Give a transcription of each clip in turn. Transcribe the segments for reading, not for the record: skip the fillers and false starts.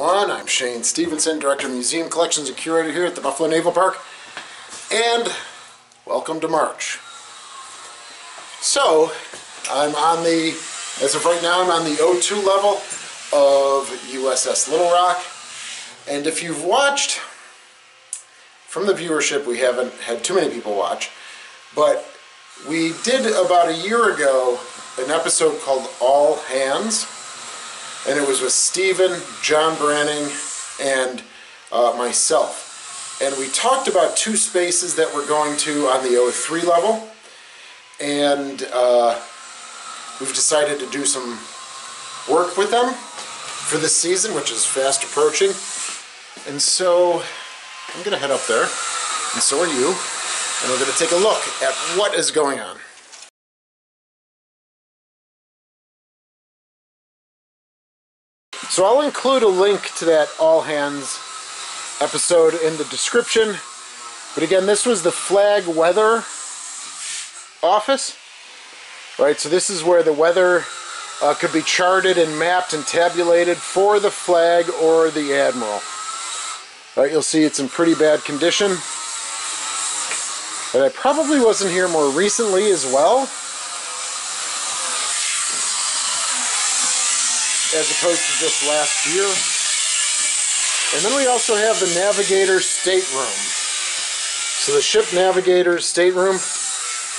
everyone. I'm Shane Stevenson, Director of Museum Collections and Curator here at the Buffalo Naval Park, and welcome to March. So, as of right now, I'm on the O2 level of USS Little Rock, and if you've watched, from the viewership, we haven't had too many people watch, but we did about a year ago an episode called All Hands, and it was with Steven, John Branning, and myself. And we talked about two spaces that we're going to on the O3 level, and we've decided to do some work with them for this season, which is fast approaching. And so I'm going to head up there, and so are you, and we're going to take a look at what is going on. So I'll include a link to that All Hands episode in the description. But again, this was the Flag Weather Office. Right, so this is where the weather could be charted and mapped and tabulated for the flag or the admiral. All right, you'll see it's in pretty bad condition. And I probably wasn't here more recently as well, as opposed to just last year. And then we also have the navigator's stateroom. So the ship navigator's stateroom,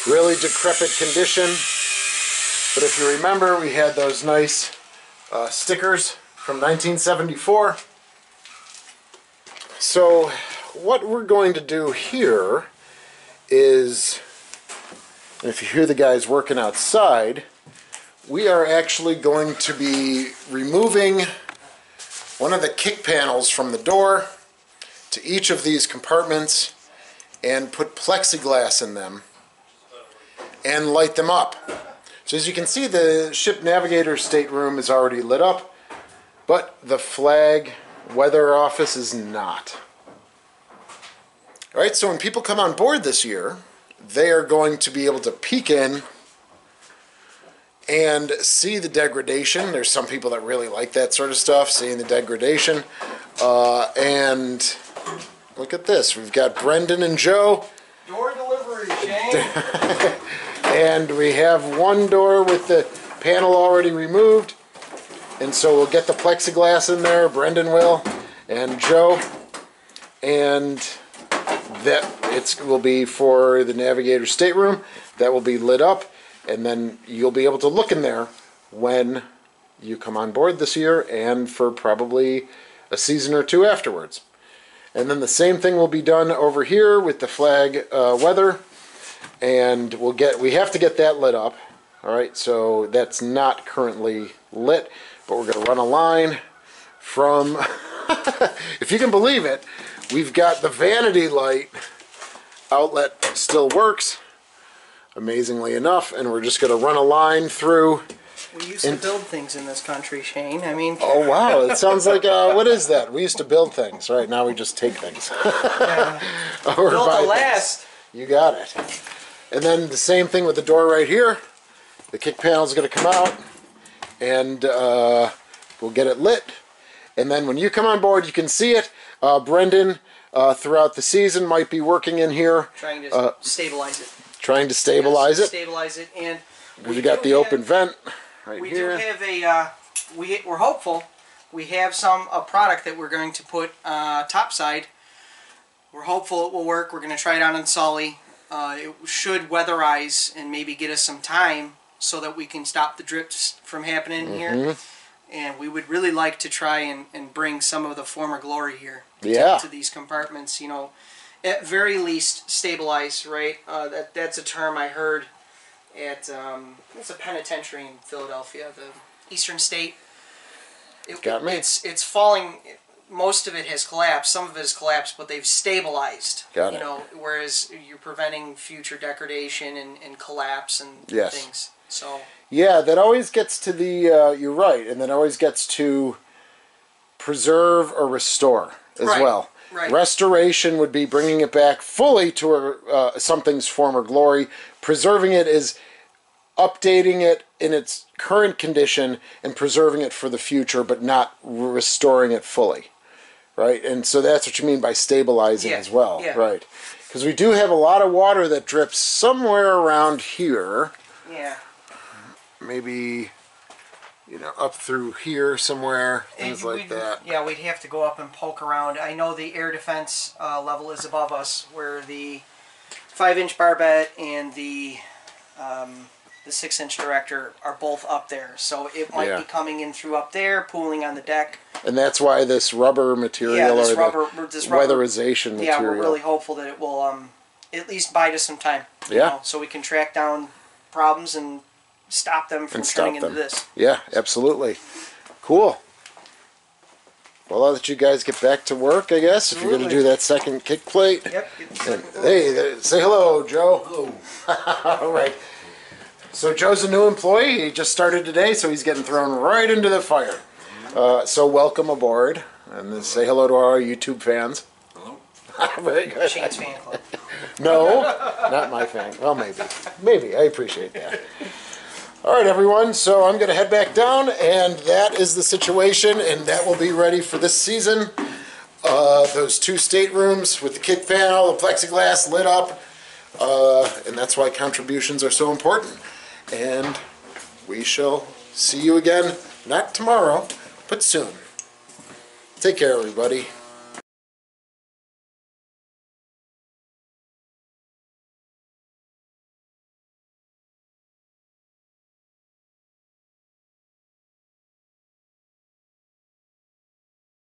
really decrepit condition. But if you remember, we had those nice stickers from 1974. So what we're going to do here is, if you hear the guys working outside, we are actually going to be removing one of the kick panels from the door to each of these compartments and put plexiglass in them and light them up. So as you can see, the ship navigator's stateroom is already lit up, but the flag weather office is not. All right, so when people come on board this year, they are going to be able to peek in and see the degradation. There's some people that really like that sort of stuff, seeing the degradation. And look at this. We've got Brendan and Joe. Door delivery, Shane. And we have one door with the panel already removed. And so we'll get the plexiglass in there. Brendan will, and Joe. And it will be for the navigator's stateroom. That will be lit up. And then you'll be able to look in there when you come on board this year and for probably a season or two afterwards. And then the same thing will be done over here with the flag weather, and we have to get that lit up. All right, so that's not currently lit, but we're going to run a line from, if you can believe it, we've got the vanity light outlet still works, amazingly enough, and we're just going to run a line through. We used to build things in this country, Shane. I mean, oh wow, it sounds like what is that? We used to build things. Right now, we just take things. Or build the last. You got it. And then the same thing with the door right here. The kick panel is going to come out, and we'll get it lit. And then when you come on board, you can see it. Brendan, throughout the season, might be working in here, trying to stabilize it. Trying to stabilize it. Stabilize it, and we got the open vent right here. We do have a. We're hopeful. We have a product that we're going to put topside. We're hopeful it will work. We're going to try it out on Sully. It should weatherize and maybe get us some time so that we can stop the drips from happening here. And we would really like to try and bring some of the former glory here to these compartments. You know, at very least stabilize, right? That's a term I heard at it's a penitentiary in Philadelphia, the Eastern State. It's falling. Most of it has collapsed. Some of it has collapsed, but they've stabilized. You know, whereas you're preventing future degradation and collapse and things. So yeah, that always gets to the. You're right, and that always gets to preserve or restore as well. Right. Restoration would be bringing it back fully to something's former glory. Preserving it is updating it in its current condition and preserving it for the future, but not restoring it fully, right? And so that's what you mean by stabilizing as well, right? Because we do have a lot of water that drips somewhere around here. Yeah. Maybe, you know, up through here somewhere, things like that. Yeah, we'd have to go up and poke around. I know the air defense level is above us, where the 5-inch barbette and the 6-inch director are both up there, so it might be coming in through up there, pooling on the deck. And that's why this rubber material, this weatherization material. Yeah, we're really hopeful that it will at least bide us some time. Yeah. Know, so we can track down problems and stop them from turning into this. Yeah, absolutely. Cool. Well, I'll let you guys get back to work, I guess, if you're going to do that second kick plate. Yep. Hey, say hello, Joe. Hello. All right. So Joe's a new employee. He just started today, so he's getting thrown right into the fire. So welcome aboard, and say hello to our YouTube fans. Hello. Very good. Shane's fan club. No, not my fan. Well, maybe. Maybe. I appreciate that. All right, everyone. So I'm going to head back down, and that is the situation, and that will be ready for this season. Those two staterooms with the kick panel, the plexiglass lit up, and that's why contributions are so important. And we shall see you again, not tomorrow, but soon. Take care, everybody.